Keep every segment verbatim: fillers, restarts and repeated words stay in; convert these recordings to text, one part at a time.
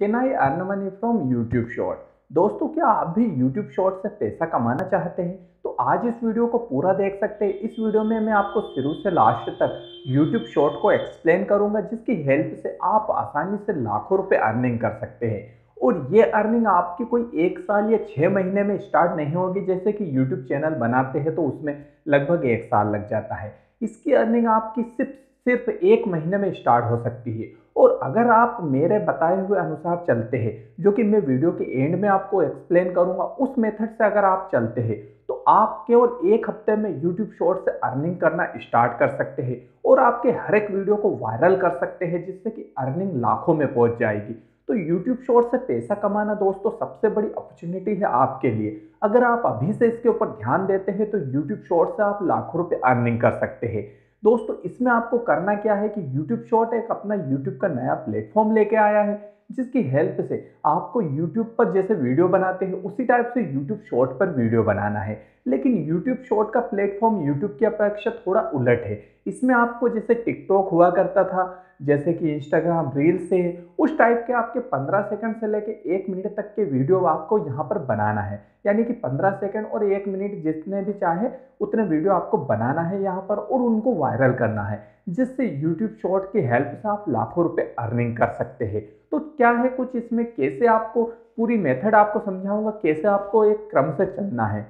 Can I earn money from YouTube shorts. दोस्तों, क्या आप भी यूट्यूब शॉर्ट्स से पैसा कमाना चाहते हैं? तो आज इस वीडियो को पूरा देख सकते हैं। इस वीडियो में मैं आपको शुरू से लास्ट तक यूट्यूब शॉर्ट को एक्सप्लेन करूंगा, जिसकी हेल्प से आप आसानी से लाखों रुपए अर्निंग कर सकते हैं। और ये अर्निंग आपकी कोई एक साल या छः महीने में स्टार्ट नहीं होगी, जैसे कि यूट्यूब चैनल बनाते हैं तो उसमें लगभग एक साल लग जाता है। इसकी अर्निंग आपकी सिर्फ सिर्फ एक महीने में स्टार्ट हो सकती है। और अगर आप मेरे बताए हुए अनुसार चलते हैं, जो कि मैं वीडियो के एंड में आपको एक्सप्लेन करूंगा, उस मेथड से अगर आप चलते हैं तो आप केवल एक हफ्ते में यूट्यूब शॉर्ट से अर्निंग करना स्टार्ट कर सकते हैं और आपके हर एक वीडियो को वायरल कर सकते हैं, जिससे कि अर्निंग लाखों में पहुंच जाएगी। तो यूट्यूब शॉर्ट से पैसा कमाना दोस्तों सबसे बड़ी अपॉर्चुनिटी है आपके लिए। अगर आप अभी से इसके ऊपर ध्यान देते हैं तो यूट्यूब शॉर्ट से आप लाखों रुपये अर्निंग कर सकते हैं। दोस्तों, इसमें आपको करना क्या है कि YouTube शॉर्ट एक अपना YouTube का नया प्लेटफॉर्म लेके आया है, जिसकी हेल्प से आपको YouTube पर जैसे वीडियो बनाते हैं उसी टाइप से YouTube शॉर्ट पर वीडियो बनाना है। लेकिन YouTube शॉर्ट का प्लेटफॉर्म YouTube की अपेक्षा थोड़ा उलट है। इसमें आपको जैसे TikTok हुआ करता था, जैसे कि Instagram रील्स है, उस टाइप के आपके पंद्रह सेकंड से लेके एक मिनट तक के वीडियो आपको यहाँ पर बनाना है। यानी कि पंद्रह सेकंड और एक मिनट जितने भी चाहे उतने वीडियो आपको बनाना है यहाँ पर और उनको वायरल करना है, जिससे YouTube शॉर्ट की हेल्प से आप लाखों रुपए अर्निंग कर सकते हैं। तो क्या है कुछ इसमें, कैसे आपको पूरी मेथड आपको समझाऊंगा, कैसे आपको एक क्रम से चलना है।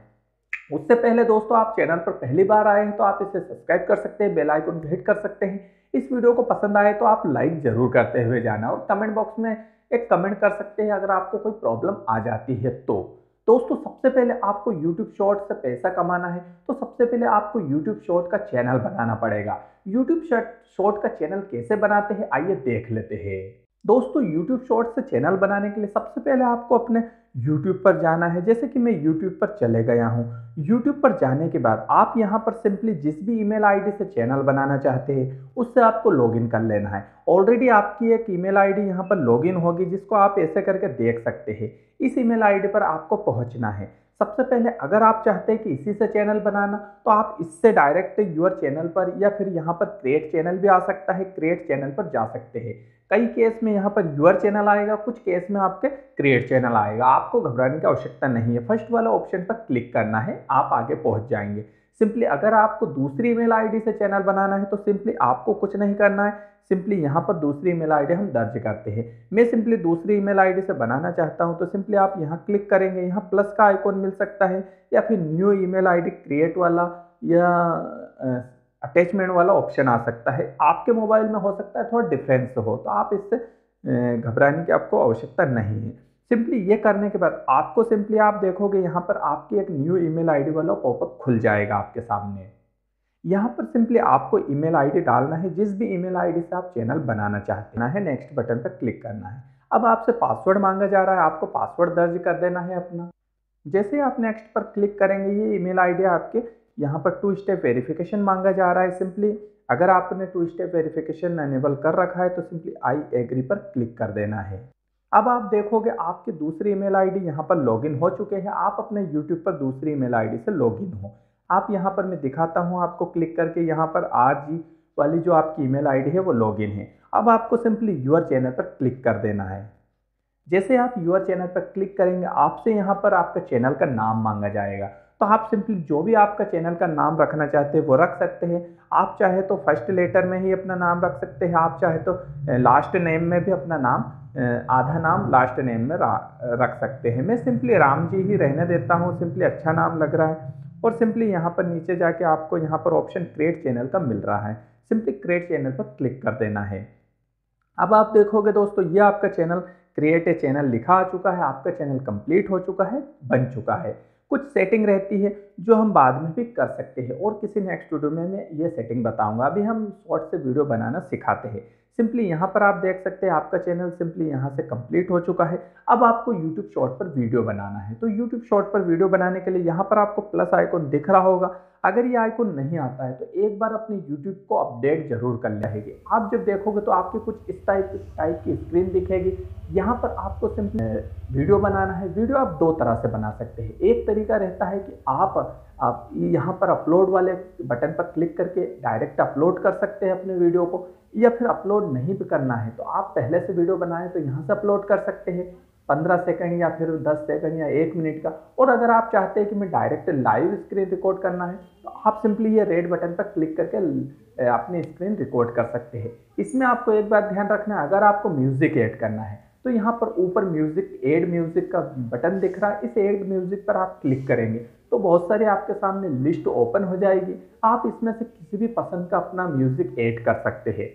उससे पहले दोस्तों, आप चैनल पर पहली बार आए हैं तो आप इसे सब्सक्राइब कर सकते हैं, बेल आइकन हिट कर सकते हैं। इस वीडियो को पसंद आए तो आप लाइक जरूर करते हुए जाना और कमेंट बॉक्स में एक कमेंट कर सकते हैं अगर आपको कोई प्रॉब्लम आ जाती है। तो दोस्तों, सबसे पहले आपको YouTube शॉर्ट से पैसा कमाना है तो सबसे पहले आपको YouTube शॉर्ट का चैनल बनाना पड़ेगा। YouTube शॉर्ट का चैनल कैसे बनाते हैं, आइए देख लेते हैं। दोस्तों, YouTube शॉर्ट से चैनल बनाने के लिए सबसे पहले आपको अपने YouTube पर जाना है। जैसे कि मैं YouTube पर चले गया हूँ। YouTube पर जाने के बाद आप यहाँ पर सिंपली जिस भी ईमेल आईडी से चैनल बनाना चाहते हैं उससे आपको लॉगिन कर लेना है। ऑलरेडी आपकी एक ईमेल आईडी यहाँ पर लॉगिन होगी, जिसको आप ऐसे करके देख सकते हैं। इस ईमेल आईडी पर आपको पहुँचना है। सबसे पहले अगर आप चाहते हैं कि इसी से चैनल बनाना तो आप इससे डायरेक्ट यूर चैनल पर या फिर यहाँ पर क्रिएट चैनल भी आ सकता है, क्रिएट चैनल पर जा सकते हैं। कई केस में यहाँ पर यूर चैनल आएगा, कुछ केस में आपके क्रिएट चैनल आएगा। आपको घबराने की आवश्यकता नहीं है। फर्स्ट वाला ऑप्शन पर क्लिक करना है, आप आगे पहुँच जाएंगे। सिंपली अगर आपको दूसरी ईमेल आईडी से चैनल बनाना है तो सिंपली आपको कुछ नहीं करना है। सिंपली यहाँ पर दूसरी ईमेल आईडी हम दर्ज करते हैं। मैं सिंपली दूसरी ईमेल आईडी से बनाना चाहता हूँ तो सिंपली आप यहाँ क्लिक करेंगे, यहाँ प्लस का आइकॉन मिल सकता है या फिर न्यू ईमेल आईडी क्रिएट वाला या अटैचमेंट वाला ऑप्शन आ सकता है। आपके मोबाइल में हो सकता है थोड़ा डिफरेंस हो, तो आप इससे घबराने की आपको आवश्यकता नहीं है। सिंपली ये करने के बाद आपको सिंपली आप देखोगे यहाँ पर आपकी एक न्यू ईमेल आईडी वाला पॉपअप खुल जाएगा आपके सामने। यहाँ पर सिंपली आपको ईमेल आईडी डालना है, जिस भी ईमेल आईडी से आप चैनल बनाना चाहते हैं। नेक्स्ट बटन पर क्लिक करना है। अब आपसे पासवर्ड मांगा जा रहा है, आपको पासवर्ड दर्ज कर देना है अपना। जैसे आप नेक्स्ट पर क्लिक करेंगे ये ईमेल आईडी आपके यहाँ पर टू स्टेप वेरिफिकेशन मांगा जा रहा है। सिंपली अगर आपने टू स्टेप वेरिफिकेशन एनेबल कर रखा है तो सिंपली आई एग्री पर क्लिक कर देना है। अब आप देखोगे आपके दूसरी ईमेल आईडी यहाँ पर लॉगिन हो चुके हैं। आप अपने YouTube पर दूसरी ईमेल आईडी से लॉगिन हो। आप यहाँ पर मैं दिखाता हूँ आपको, क्लिक करके यहाँ पर आर जी वाली जो आपकी ईमेल आईडी है वो लॉगिन है। अब आपको सिंपली यूर चैनल पर क्लिक कर देना है। जैसे आप यूर चैनल पर क्लिक करेंगे आपसे यहाँ पर आपका चैनल का नाम मांगा जाएगा। तो आप सिंपली जो भी आपका चैनल का नाम रखना चाहते हैं वो रख सकते हैं। आप चाहे तो फर्स्ट लेटर में ही अपना नाम रख सकते हैं, आप चाहे तो लास्ट नेम में भी अपना नाम आधा नाम लास्ट नेम में रख सकते हैं। मैं सिंपली राम जी ही रहने देता हूँ, सिंपली अच्छा नाम लग रहा है। और सिंपली यहाँ पर नीचे जाके आपको यहाँ पर ऑप्शन क्रिएट चैनल का मिल रहा है, सिंपली क्रिएट चैनल पर क्लिक कर देना है। अब आप देखोगे दोस्तों ये आपका चैनल क्रिएट ए चैनल लिखा आ चुका है, आपका चैनल कंप्लीट हो चुका है, बन चुका है। कुछ सेटिंग रहती है जो हम बाद में भी कर सकते हैं और किसी नेक्स्ट वीडियो में मैं ये सेटिंग बताऊंगा। अभी हम शॉर्ट से वीडियो बनाना सिखाते हैं। सिंपली यहाँ पर आप देख सकते हैं आपका चैनल सिंपली यहाँ से कंप्लीट हो चुका है। अब आपको YouTube शॉर्ट पर वीडियो बनाना है। तो YouTube शॉर्ट पर वीडियो बनाने के लिए यहाँ पर आपको प्लस आइकॉन दिख रहा होगा। अगर ये आइकॉन नहीं आता है तो एक बार अपने YouTube को अपडेट जरूर कर लेंगे। आप जब देखोगे तो आपके कुछ इस टाइप इस टाइप की स्क्रीन दिखेगी। यहाँ पर आपको सिंपली वीडियो बनाना है। वीडियो आप दो तरह से बना सकते हैं। एक तरीका रहता है कि आप आप यहाँ पर अपलोड वाले बटन पर क्लिक करके डायरेक्ट अपलोड कर सकते हैं अपने वीडियो को। या फिर अपलोड नहीं भी करना है तो आप पहले से वीडियो बनाएं तो यहाँ से अपलोड कर सकते हैं पंद्रह सेकंड या फिर दस सेकंड या एक मिनट का। और अगर आप चाहते हैं कि मैं डायरेक्ट लाइव स्क्रीन रिकॉर्ड करना है तो आप सिंपली ये रेड बटन पर क्लिक करके अपनी स्क्रीन रिकॉर्ड कर सकते हैं। इसमें आपको एक बात ध्यान रखना है, अगर आपको म्यूज़िक ऐड करना है तो यहाँ पर ऊपर म्यूज़िक ऐड म्यूज़िक का बटन दिख रहा है, इस ऐड म्यूज़िक पर आप क्लिक करेंगे तो बहुत सारे आपके सामने लिस्ट ओपन हो जाएगी। आप इसमें से किसी भी पसंद का अपना म्यूज़िक ऐड कर सकते हैं।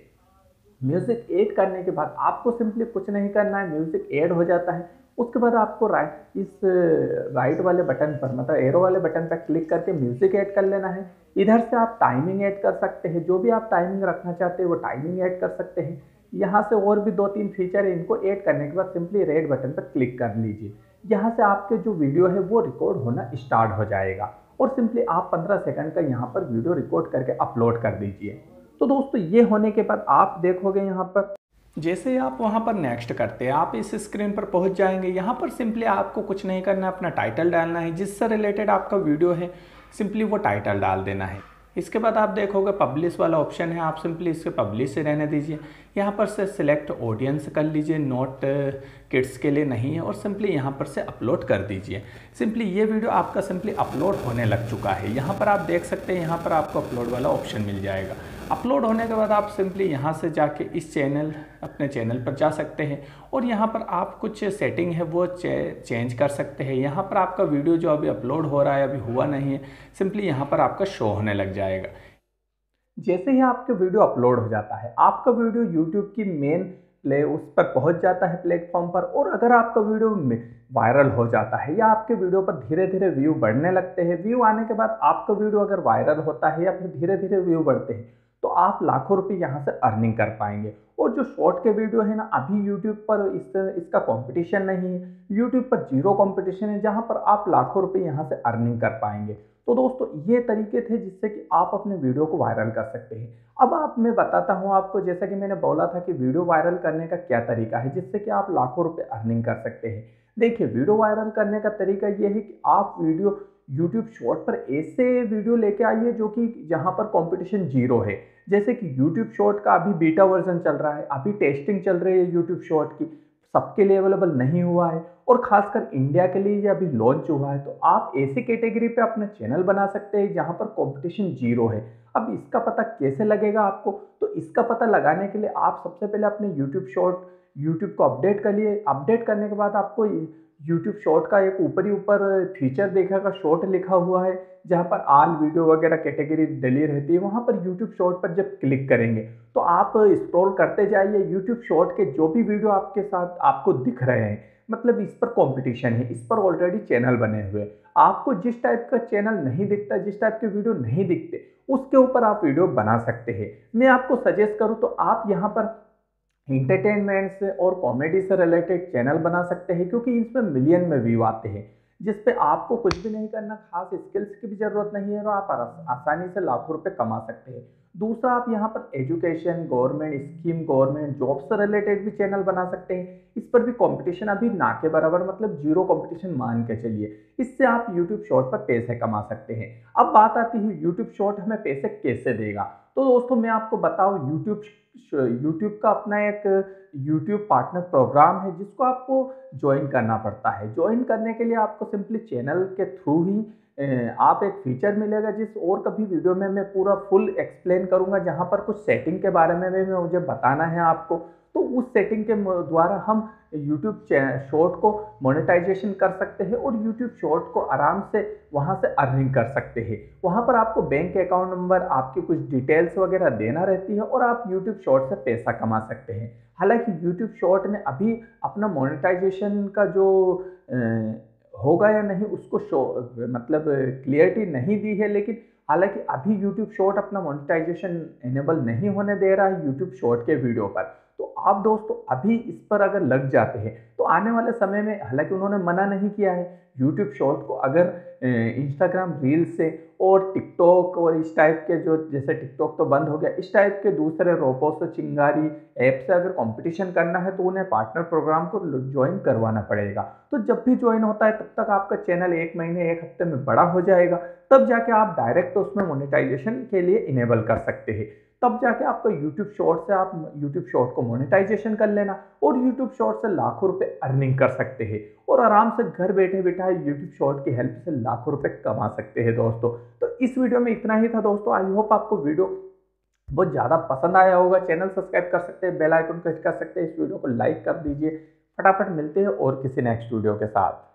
म्यूज़िक ऐड करने के बाद आपको सिंपली कुछ नहीं करना है, म्यूज़िक ऐड हो जाता है। उसके बाद आपको राइट इस राइट वाले बटन पर मतलब एरो वाले बटन पर क्लिक करके म्यूज़िक ऐड कर लेना है। इधर से आप टाइमिंग ऐड कर सकते हैं, जो भी आप टाइमिंग रखना चाहते हैं वो टाइमिंग ऐड कर सकते हैं। यहाँ से और भी दो तीन फीचर है, इनको ऐड करने के बाद सिंपली रेड बटन पर क्लिक कर लीजिए। यहाँ से आपके जो वीडियो है वो रिकॉर्ड होना स्टार्ट हो जाएगा और सिंपली आप पंद्रह सेकंड का यहाँ पर वीडियो रिकॉर्ड करके अपलोड कर दीजिए। तो दोस्तों ये होने के बाद आप देखोगे यहाँ पर जैसे ही आप वहाँ पर नेक्स्ट करते हैं आप इस स्क्रीन पर पहुँच जाएंगे। यहाँ पर सिंपली आपको कुछ नहीं करना, अपना टाइटल डालना है, जिससे रिलेटेड आपका वीडियो है सिंपली वो टाइटल डाल देना है। इसके बाद आप देखोगे पब्लिश वाला ऑप्शन है, आप सिंपली इसके पब्लिश से रहने दीजिए। यहाँ पर से सिलेक्ट ऑडियंस कर लीजिए, नॉट किड्स के लिए नहीं है, और सिंपली यहाँ पर से अपलोड कर दीजिए। सिंपली ये वीडियो आपका सिंपली अपलोड होने लग चुका है। यहाँ पर आप देख सकते हैं, यहाँ पर आपको अपलोड वाला ऑप्शन मिल जाएगा। अपलोड होने के बाद आप सिंपली यहाँ से जाके इस चैनल अपने चैनल पर जा सकते हैं और यहाँ पर आप कुछ सेटिंग है वो चे, चेंज कर सकते हैं। यहाँ पर आपका वीडियो जो अभी अपलोड हो रहा है अभी हुआ नहीं है, सिंपली यहाँ पर आपका शो होने लग जाएगा। जैसे ही आपका वीडियो अपलोड हो जाता है आपका वीडियो यूट्यूब की मेन प्ले उस पर पहुँच जाता है प्लेटफॉर्म पर। और अगर आपका वीडियो वायरल हो जाता है या आपके वीडियो पर धीरे धीरे व्यू बढ़ने लगते हैं, व्यू आने के बाद आपका वीडियो अगर वायरल होता है या फिर धीरे धीरे व्यू बढ़ते हैं तो आप लाखों रुपए यहाँ से अर्निंग कर पाएंगे। और जो शॉर्ट के वीडियो है ना, अभी YouTube पर इस इसका कंपटीशन नहीं है, YouTube पर जीरो कंपटीशन है, जहाँ पर आप लाखों रुपए यहाँ से अर्निंग कर पाएंगे। तो दोस्तों ये तरीके थे जिससे कि आप अपने वीडियो को वायरल कर सकते हैं। अब आप मैं बताता हूँ आपको, जैसा कि मैंने बोला था कि वीडियो वायरल करने का क्या तरीका है जिससे कि आप लाखों रुपये अर्निंग कर सकते हैं। देखिए वीडियो वायरल करने का तरीका ये है कि आप वीडियो YouTube शॉर्ट पर ऐसे वीडियो लेके आइए जो कि जहाँ पर कंपटीशन जीरो है। जैसे कि YouTube शॉर्ट का अभी बीटा वर्जन चल रहा है, अभी टेस्टिंग चल रही है YouTube शॉर्ट की, सबके लिए अवेलेबल नहीं हुआ है और खासकर इंडिया के लिए ये अभी लॉन्च हुआ है। तो आप ऐसे कैटेगरी पे अपना चैनल बना सकते हैं जहाँ पर कंपटीशन जीरो है। अब इसका पता कैसे लगेगा आपको, तो इसका पता लगाने के लिए आप सबसे पहले अपने यूट्यूब शॉर्ट यूट्यूब को अपडेट करिए। अपडेट करने के बाद आपको यूट्यूब शॉर्ट का एक ऊपर ही ऊपर फीचर देखेगा, शॉर्ट लिखा हुआ है, जहाँ पर आल वीडियो वगैरह कैटेगरी डली रहती है। वहाँ पर यूट्यूब शॉर्ट पर जब क्लिक करेंगे तो आप स्क्रॉल करते जाइए, यूट्यूब शॉर्ट के जो भी वीडियो आपके साथ आपको दिख रहे हैं मतलब इस पर कंपटीशन है, इस पर ऑलरेडी चैनल बने हुए। आपको जिस टाइप का चैनल नहीं दिखता, जिस टाइप के वीडियो नहीं दिखते, उसके ऊपर आप वीडियो बना सकते हैं। मैं आपको सजेस्ट करूँ तो आप यहाँ पर इंटरटेनमेंट से और कॉमेडी से रिलेटेड चैनल बना सकते हैं, क्योंकि इसमें मिलियन में व्यू आते हैं, जिस पे आपको कुछ भी नहीं करना, खास स्किल्स की भी ज़रूरत नहीं है और आप आसानी से लाखों रुपए कमा सकते हैं। दूसरा आप यहाँ पर education, government scheme, government job से रिलेटेड भी चैनल बना सकते हैं। इस पर भी कंपटीशन अभी ना के बराबर मतलब जीरो कंपटीशन मान के चलिए, इससे आप यूट्यूब शॉर्ट पर पैसे कमा सकते हैं। अब बात आती है यूट्यूब शॉर्ट हमें पैसे कैसे देगा, तो दोस्तों मैं आपको बताऊँ यूट्यूब यूट्यूब का अपना एक यूट्यूब पार्टनर प्रोग्राम है जिसको आपको ज्वाइन करना पड़ता है। ज्वाइन करने के लिए आपको सिंपली चैनल के थ्रू ही आप एक फीचर मिलेगा, जिस और कभी वीडियो में मैं पूरा फुल एक्सप्लेन करूंगा, जहां पर कुछ सेटिंग के बारे में भी मुझे बताना है आपको। तो उस सेटिंग के द्वारा हम यूट्यूब शॉर्ट को मोनेटाइजेशन कर सकते हैं और यूट्यूब शॉर्ट को आराम से वहां से अर्निंग कर सकते हैं। वहां पर आपको बैंक अकाउंट नंबर, आपकी कुछ डिटेल्स वगैरह देना रहती है और आप यूट्यूब शॉर्ट से पैसा कमा सकते हैं। हालांकि यूट्यूब शॉर्ट ने अभी अपना मोनेटाइजेशन का जो होगा या नहीं उसको शो मतलब क्लियरिटी नहीं दी है, लेकिन हालांकि अभी यूट्यूब शॉर्ट अपना मोनेटाइजेशन इनेबल नहीं होने दे रहा है यूट्यूब शॉर्ट के वीडियो पर। तो आप दोस्तों अभी इस पर अगर लग जाते हैं तो आने वाले समय में, हालांकि उन्होंने मना नहीं किया है, यूट्यूब शॉर्ट को अगर इंस्टाग्राम रील्स से और टिकटॉक और इस टाइप के जो, जैसे टिकटॉक तो बंद हो गया, इस टाइप के दूसरे रोबोट से चिंगारी ऐप से अगर कंपटीशन करना है तो उन्हें पार्टनर प्रोग्राम को ज्वाइन करवाना पड़ेगा। तो जब भी ज्वाइन होता है तब तक आपका चैनल एक महीने एक हफ्ते में बड़ा हो जाएगा, तब जाके आप डायरेक्ट उसमें मोनेटाइजेशन के लिए इनेबल कर सकते हैं। तब जाके आपका YouTube शॉर्ट से आप YouTube शॉर्ट को मोनेटाइजेशन कर लेना और YouTube शॉर्ट से लाखों रुपए अर्निंग कर सकते हैं और आराम से घर बैठे बैठाए YouTube शॉर्ट की हेल्प से लाखों रुपए कमा सकते हैं दोस्तों। तो इस वीडियो में इतना ही था दोस्तों। आई होप आपको वीडियो बहुत ज़्यादा पसंद आया होगा। चैनल सब्सक्राइब कर सकते हैं, बेल आइकन क्लिक कर सकते हैं, इस वीडियो को लाइक कर दीजिए। फटाफट मिलते हैं और किसी नेक्स्ट वीडियो के साथ।